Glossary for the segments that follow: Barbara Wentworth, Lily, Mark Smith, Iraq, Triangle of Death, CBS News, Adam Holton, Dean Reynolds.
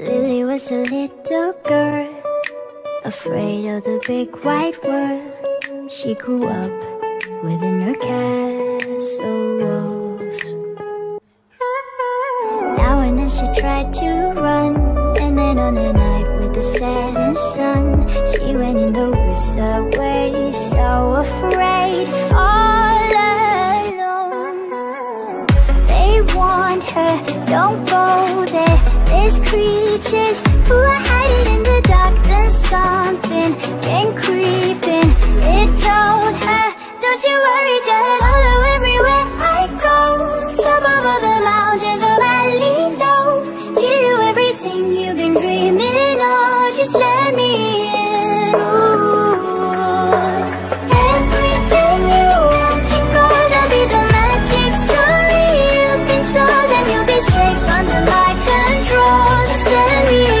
Lily was a little girl, afraid of the big wide world. She grew up within her castle walls. Now and then she tried to run, and then on a night with the setting sun, she went in the woods away, so afraid, all alone. They warned her, don't go there, there's creatures who are hiding in the dark. Then something came creeping, it told her, don't you worry, just follow everywhere I go. Top of all the mountains of valley low, give you everything you've been dreaming of, just let me in. Ooh. Everything you want to go, that'll be the magic story you've been told, and you'll be safe under my control, just let me in. Ooh.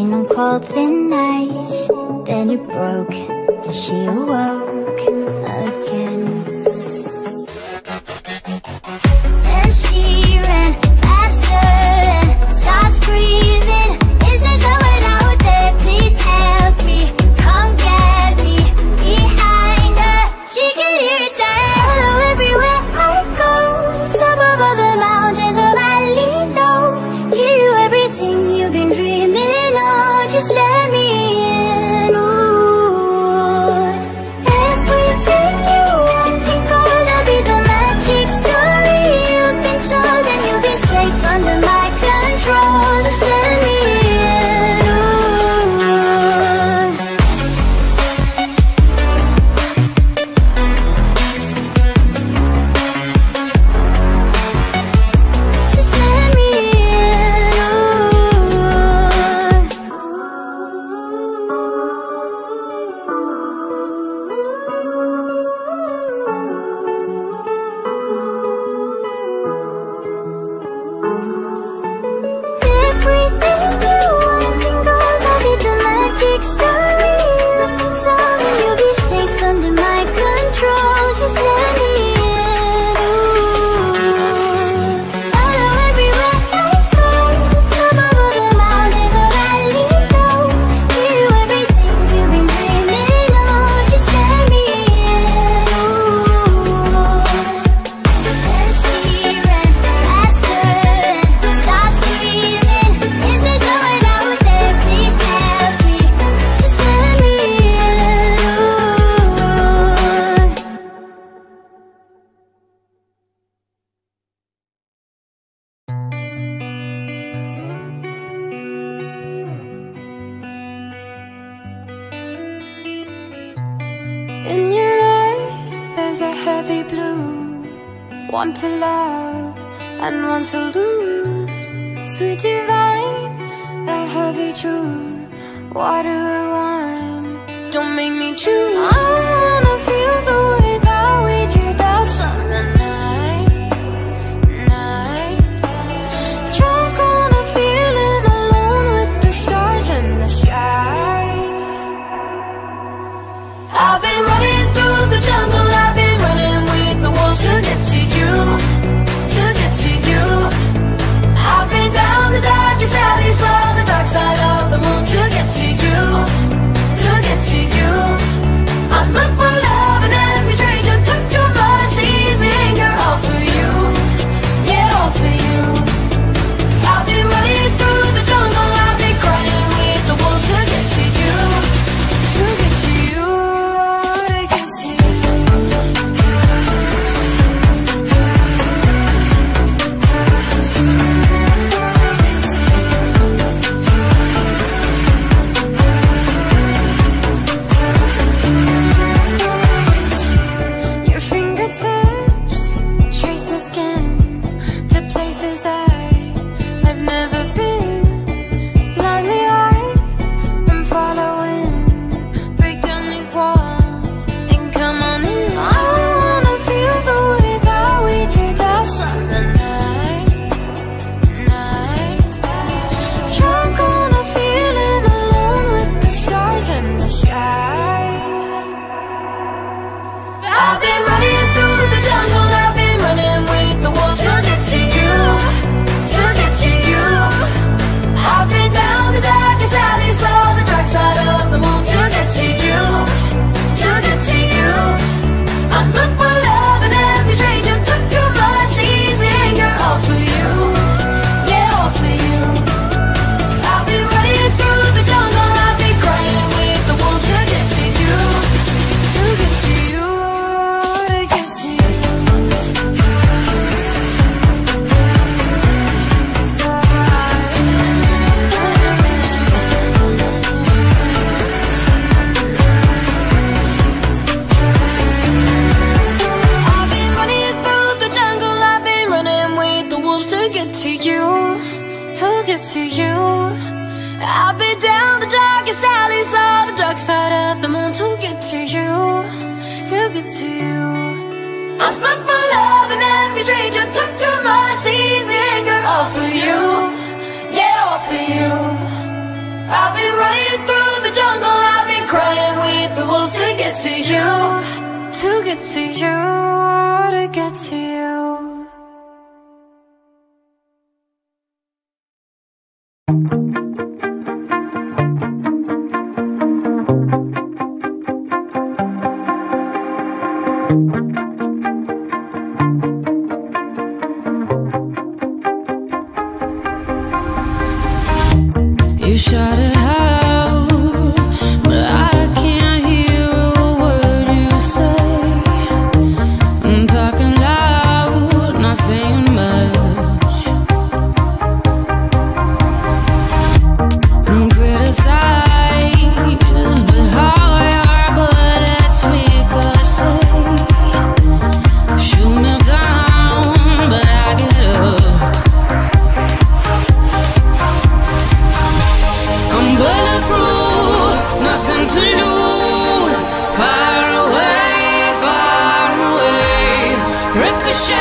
On cold thin nights, then it broke and she awoke again. Then she ran faster and started screaming, is there someone out there? Please help me, come get me. Behind her, she could hear it say, hello everywhere I go. Top of all the mountains of valley low, give you everything you've been dreaming. Just let me in. Ooh. Everything you want to go, that'll be the magic story you've been told, and you'll be safe under my control, just let me in. In your eyes there's a heavy blue, one to love and one to lose. Sweet divine, a heavy truth, water or wine, don't make me choose. I wanna feel the way that we did that summer night. Drunk on a feeling alone with the stars in the sky. I've been running through the jungle, I've been running with the wolves to get to you. I've been down the darkest alleys on the dark side of the moon to get to you. I'm up for love and every get to you, to get to you. I'll be down the darkest alleys on the dark side of the moon to get to you, to get to you. I'm up for love and every stranger took too much easy good. All for you, yeah, all for you. I'll be running through the jungle, I'll be crying with the wolves to get to you, to get to you, to get to you. Ricochet,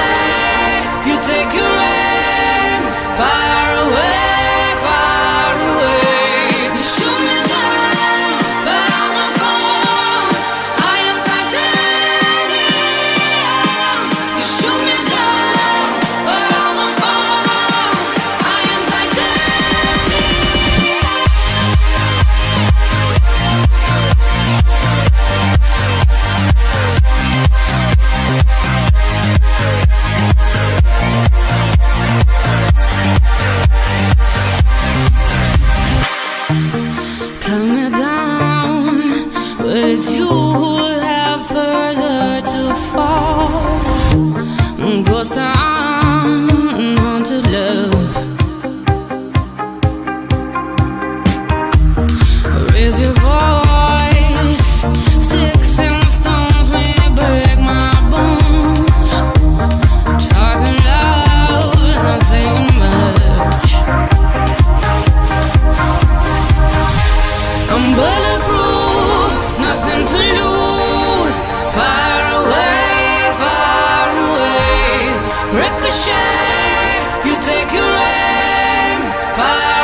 you take your aim. Fire.